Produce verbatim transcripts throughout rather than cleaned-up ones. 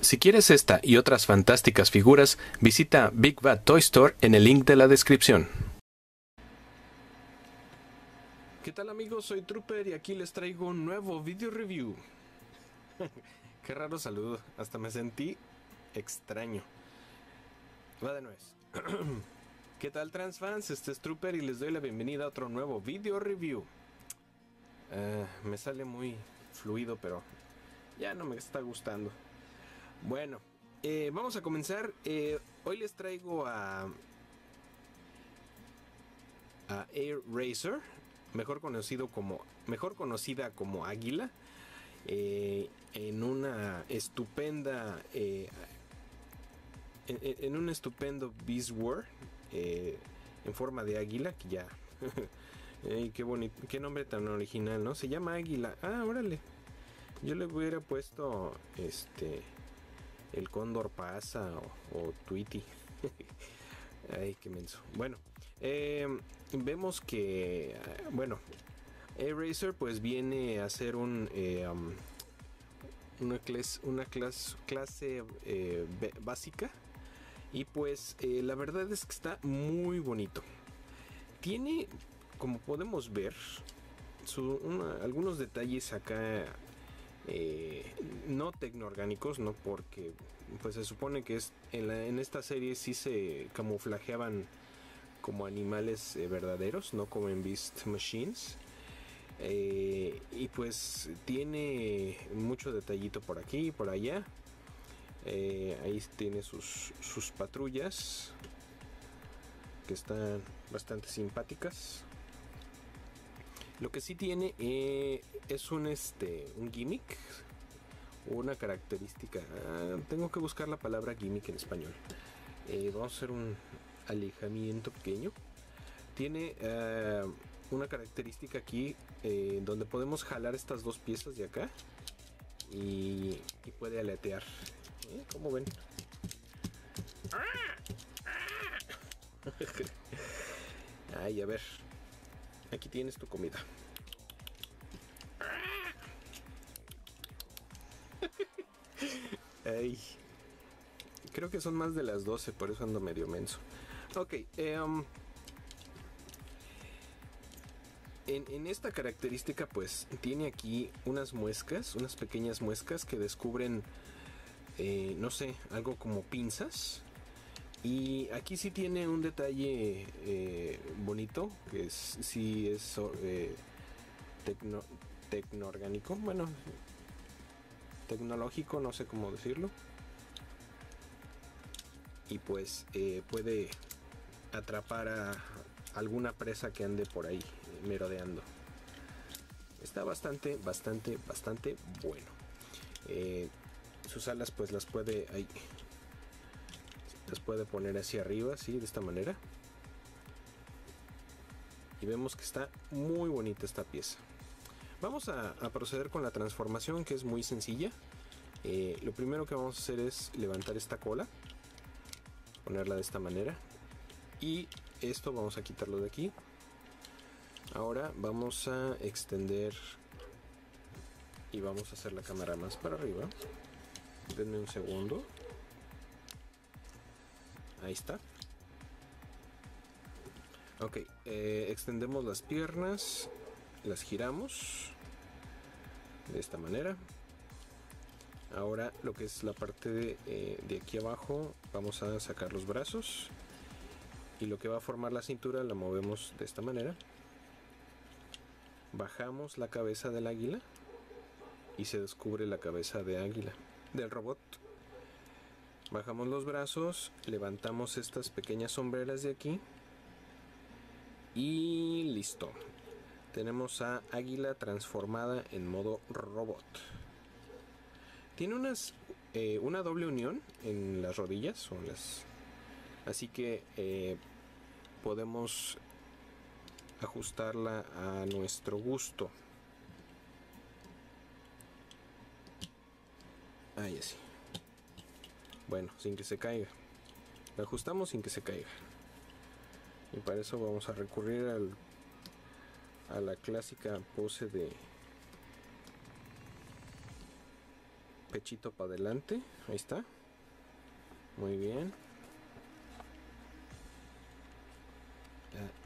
Si quieres esta y otras fantásticas figuras, visita Big Bad Toy Store en el link de la descripción. ¿Qué tal amigos? Soy Trooper y aquí les traigo un nuevo video review. Qué raro saludo, hasta me sentí extraño. Va de nuez. ¿Qué tal transfans? Este es Trooper y les doy la bienvenida a otro nuevo video review. Uh, me sale muy fluido, pero ya no me está gustando. Bueno, eh, vamos a comenzar. Eh, hoy les traigo a, a Airazor, mejor conocido como mejor conocida como Águila, eh, en una estupenda, eh, en, en un estupendo Beast Wars eh, en forma de águila, que ya, eh, qué bonito, qué nombre tan original, ¿no? Se llama Águila. Ah, órale. Yo le hubiera puesto este. El cóndor pasa o, o Tweety. Ay, qué menso. Bueno, eh, vemos que, bueno, Airazor pues viene a ser un eh, um, una, clase, una clase, clase eh, básica. Y pues eh, la verdad es que está muy bonito. Tiene, como podemos ver, su, una, algunos detalles acá. Eh, no tecnoorgánicos, no, porque pues se supone que es en, la, en esta serie sí se camuflajeaban como animales eh, verdaderos, no como en Beast Machines, eh, y pues tiene mucho detallito por aquí y por allá. Eh, ahí tiene sus, sus patrullas que están bastante simpáticas. Lo que sí tiene eh, es un, este, un gimmick, una característica. Ah, tengo que buscar la palabra gimmick en español. Eh, vamos a hacer un alejamiento pequeño. Tiene eh, una característica aquí eh, donde podemos jalar estas dos piezas de acá y, y puede aletear. ¿Eh? ¿Cómo ven? Ay, a ver. Aquí tienes tu comida. Ay, creo que son más de las doce, por eso ando medio menso. Ok, um, en, en esta característica pues tiene aquí unas muescas, unas pequeñas muescas que descubren, eh, no sé, algo como pinzas. Y aquí sí tiene un detalle eh, bonito, que es, sí es eh, tecno, tecnoorgánico, bueno, tecnológico, no sé cómo decirlo. Y pues eh, puede atrapar a alguna presa que ande por ahí merodeando. Está bastante, bastante, bastante bueno. Eh, sus alas pues las puede... Ay, las puede poner hacia arriba, así, de esta manera, y vemos que está muy bonita esta pieza. Vamos a, a proceder con la transformación, que es muy sencilla. Eh, lo primero que vamos a hacer es levantar esta cola, ponerla de esta manera, y esto vamos a quitarlo de aquí. Ahora vamos a extender y vamos a hacer la cámara más para arriba. Denme un segundo. Ahí está. Ok, eh, extendemos las piernas, las giramos de esta manera. Ahora lo que es la parte de, eh, de aquí abajo, vamos a sacar los brazos y lo que va a formar la cintura la movemos de esta manera. Bajamos la cabeza del águila y se descubre la cabeza de águila, del robot. Bajamos los brazos, levantamos estas pequeñas sombreras de aquí y listo. Tenemos a Águila transformada en modo robot. Tiene unas, eh, una doble unión en las rodillas, o en las... así que eh, podemos ajustarla a nuestro gusto. Ahí así. Bueno, sin que se caiga. La ajustamos sin que se caiga. Y para eso vamos a recurrir al, a la clásica pose de pechito para adelante, ahí está, muy bien.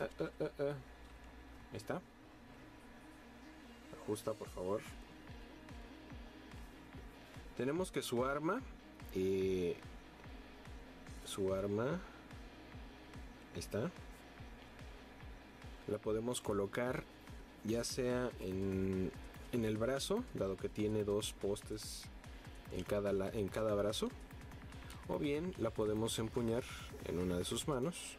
Ah, ah, ah, ah, ah. Ahí está, ajusta por favor. Tenemos que su arma, eh, su arma, ahí está, la podemos colocar ya sea en, en el brazo, dado que tiene dos postes en cada, la, en cada brazo, o bien la podemos empuñar en una de sus manos.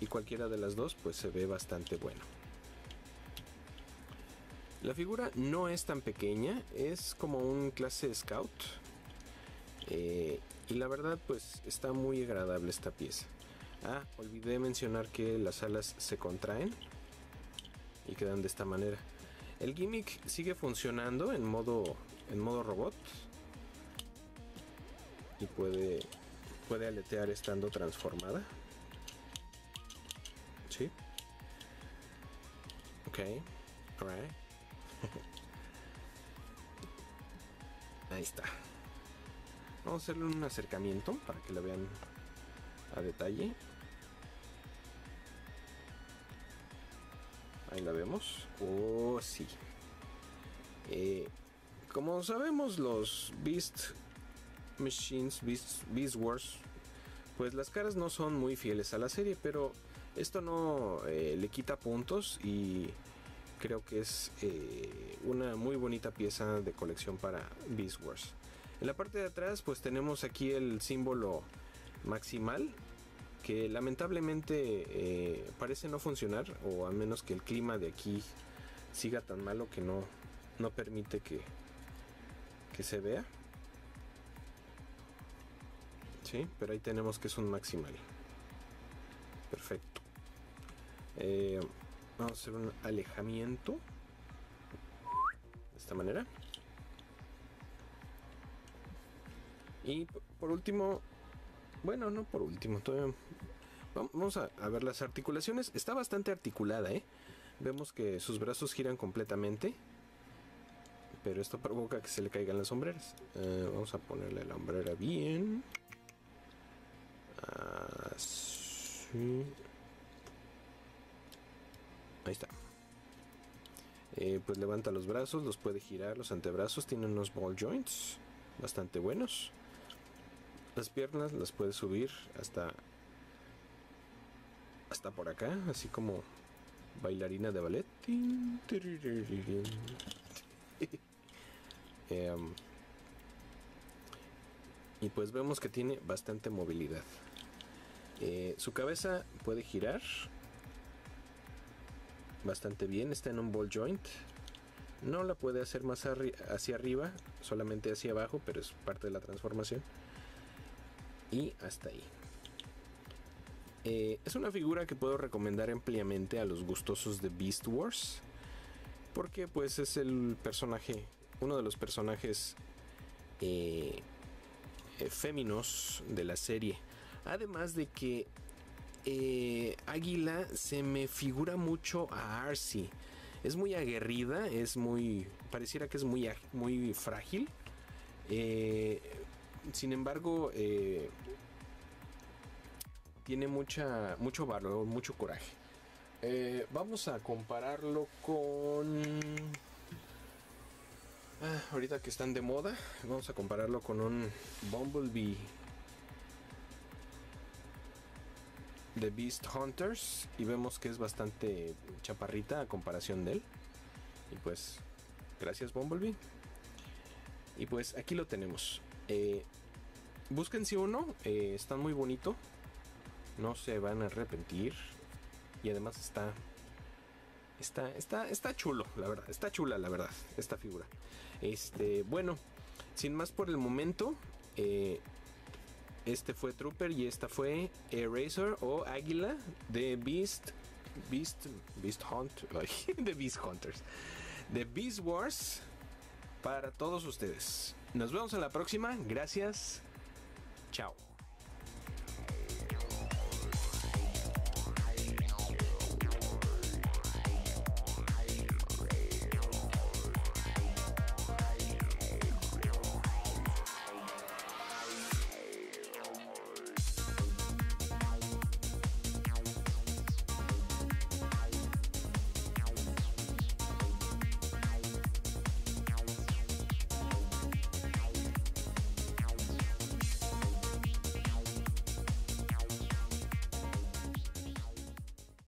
Y cualquiera de las dos pues se ve bastante bueno. La figura no es tan pequeña, es como un clase scout, eh, y la verdad pues está muy agradable esta pieza. Ah, olvidé mencionar que las alas se contraen y quedan de esta manera. El gimmick sigue funcionando en modo, en modo robot, y puede, puede aletear estando transformada. Sí. Ok, alright. Ahí está. Vamos a hacerle un acercamiento para que la vean a detalle. Ahí la vemos. Oh, sí. Eh, como sabemos, los Beast Machines, Beast, Beast Wars, pues las caras no son muy fieles a la serie, pero esto no eh, le quita puntos, y creo que es eh, una muy bonita pieza de colección para Beast Wars. En la parte de atrás pues tenemos aquí el símbolo maximal, que lamentablemente eh, parece no funcionar, o al menos que el clima de aquí siga tan malo que no, no permite que, que se vea. Sí, pero ahí tenemos que es un maximal. Perfecto. Eh, vamos a hacer un alejamiento de esta manera, y por último, bueno, no por último, todavía vamos a, a ver las articulaciones. Está bastante articulada, ¿eh? Vemos que sus brazos giran completamente, pero esto provoca que se le caigan las hombreras. Eh, vamos a ponerle la hombrera bien, así. Ahí está. Eh, pues levanta los brazos, los puede girar, los antebrazos, tiene unos ball joints bastante buenos. Las piernas las puede subir hasta hasta por acá, así como bailarina de ballet. eh, y pues vemos que tiene bastante movilidad. Eh, su cabeza puede girar bastante bien, está en un ball joint, no la puede hacer más arri hacia arriba, solamente hacia abajo, pero es parte de la transformación. Y hasta ahí. Eh, es una figura que puedo recomendar ampliamente a los gustosos de Beast Wars, porque pues es el personaje, uno de los personajes eh, eh, féminos de la serie, además de que Eh, Águila se me figura mucho a Arcee. Es muy aguerrida, es muy, pareciera que es muy, muy frágil. Eh, sin embargo, eh, tiene mucha, mucho valor, mucho coraje. Eh, vamos a compararlo con... Ah, ahorita que están de moda, vamos a compararlo con un Bumblebee de Beast Hunters, y vemos que es bastante chaparrita a comparación de él. Y pues gracias, Bumblebee. Y pues aquí lo tenemos. eh, búsquense uno, eh, está muy bonito, no se van a arrepentir, y además está está está está chulo, la verdad, está chula la verdad esta figura. Este, bueno, sin más por el momento, eh, este fue Trooper y esta fue Airazor o Águila de Beast Beast Beast Hunt de Beast Hunters de Beast Wars para todos ustedes. Nos vemos en la próxima. Gracias. Chao.